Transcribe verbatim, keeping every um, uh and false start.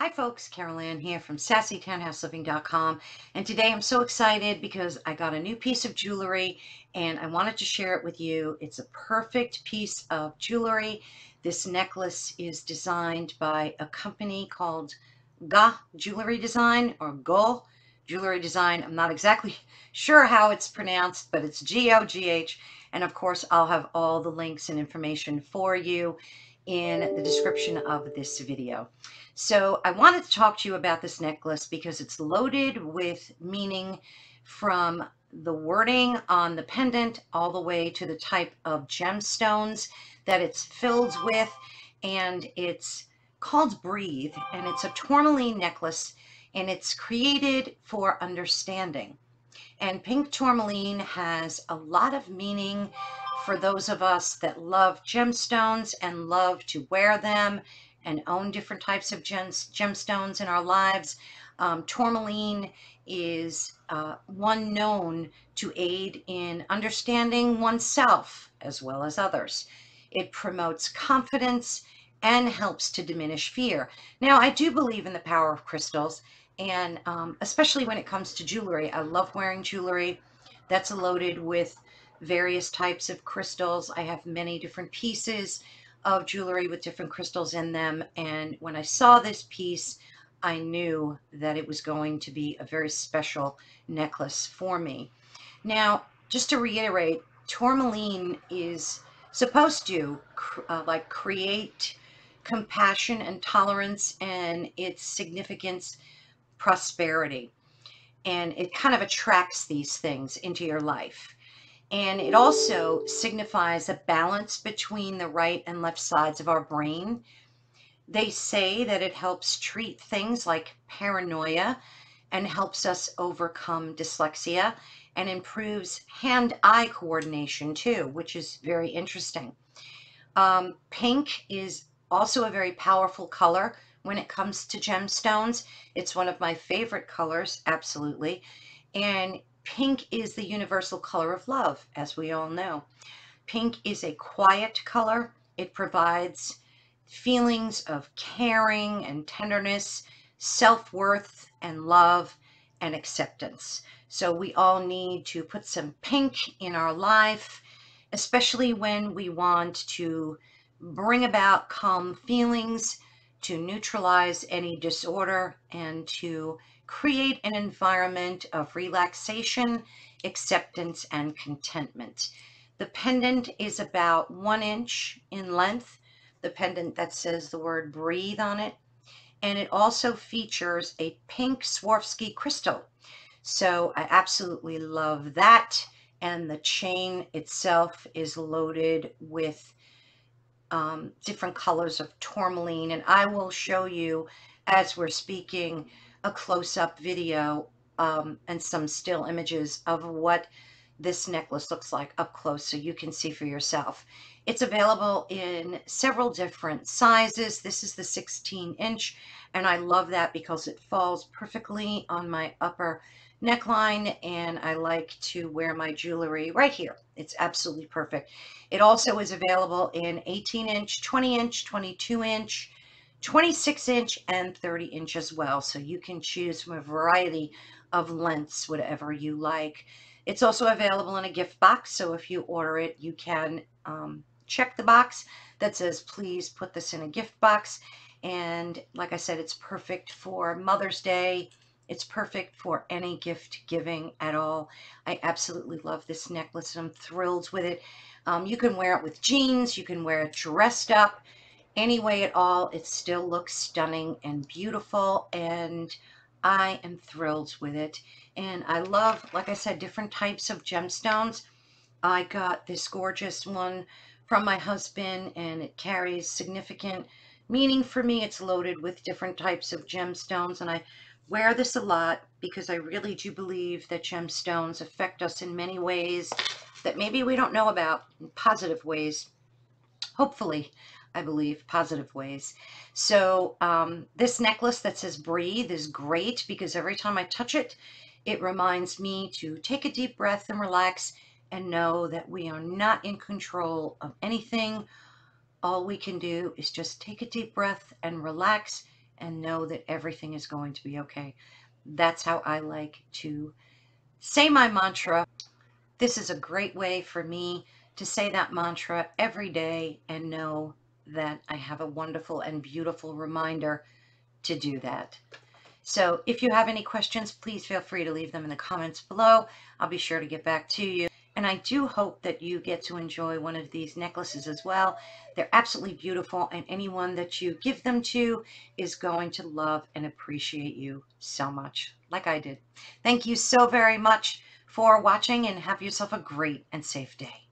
Hi folks, Carol Ann here from Sassy Townhouse Living dot com, and today I'm so excited because I got a new piece of jewelry and I wanted to share it with you. It's a perfect piece of jewelry. This necklace is designed by a company called Gogh Jewelry Design or Gogh Jewelry Design. I'm not exactly sure how it's pronounced, but it's G O G H, and of course I'll have all the links and information for you in the description of this video. So I wanted to talk to you about this necklace because it's loaded with meaning from the wording on the pendant all the way to the type of gemstones that it's filled with, and it's called BREATHE, and it's a tourmaline necklace, and it's created for understanding. And pink tourmaline has a lot of meaning for those of us that love gemstones and love to wear them and own different types of gems, gemstones in our lives. Um, tourmaline is uh, one known to aid in understanding oneself as well as others. It promotes confidence and helps to diminish fear. Now, I do believe in the power of crystals, and um, especially when it comes to jewelry. I love wearing jewelry that's loaded with various types of crystals. I have many different pieces of jewelry with different crystals in them, and when I saw this piece, I knew that it was going to be a very special necklace for me. Now, just to reiterate, tourmaline is supposed to uh, like create compassion and tolerance, and its significance, prosperity, and it kind of attracts these things into your life. And it also signifies a balance between the right and left sides of our brain. They say that it helps treat things like paranoia and helps us overcome dyslexia and improves hand-eye coordination too, which is very interesting. Um, pink is also a very powerful color when it comes to gemstones. It's one of my favorite colors, absolutely. And pink is the universal color of love, as we all know. Pink is a quiet color. It provides feelings of caring and tenderness, self-worth and love and acceptance. So we all need to put some pink in our life, especially when we want to bring about calm feelings, to neutralize any disorder, and to create an environment of relaxation, acceptance, and contentment. The pendant is about one inch in length, the pendant that says the word BREATHE on it, and it also features a pink Swarovski crystal. So I absolutely love that, and the chain itself is loaded with um, different colors of tourmaline, and I will show you, as we're speaking, a close-up video um, and some still images of what this necklace looks like up close so you can see for yourself. It's available in several different sizes. This is the sixteen inch, and I love that because it falls perfectly on my upper neckline, and I like to wear my jewelry right here. It's absolutely perfect. It also is available in eighteen inch, twenty inch, twenty-two inch, twenty-six inch, and thirty inch as well, so you can choose from a variety of lengths, whatever you like. It's also available in a gift box, so if you order it, you can um, check the box that says please put this in a gift box. And like I said, it's perfect for Mother's Day. It's perfect for any gift giving at all. I absolutely love this necklace, and I'm thrilled with it. Um, you can wear it with jeans, you can wear it dressed up. Any way at all, it still looks stunning and beautiful, and I am thrilled with it. And I love, like I said, different types of gemstones. I got this gorgeous one from my husband, and it carries significant meaning for me. It's loaded with different types of gemstones, and I wear this a lot because I really do believe that gemstones affect us in many ways that maybe we don't know about, in positive ways, hopefully. I believe positive ways. So um, this necklace that says BREATHE is great because every time I touch it, it reminds me to take a deep breath and relax and know that we are not in control of anything. All we can do is just take a deep breath and relax and know that everything is going to be okay. That's how I like to say my mantra. This is a great way for me to say that mantra every day and know that I have a wonderful and beautiful reminder to do that. So if you have any questions, please feel free to leave them in the comments below. I'll be sure to get back to you. And I do hope that you get to enjoy one of these necklaces as well. They're absolutely beautiful, and anyone that you give them to is going to love and appreciate you so much, like I did. Thank you so very much for watching, and have yourself a great and safe day.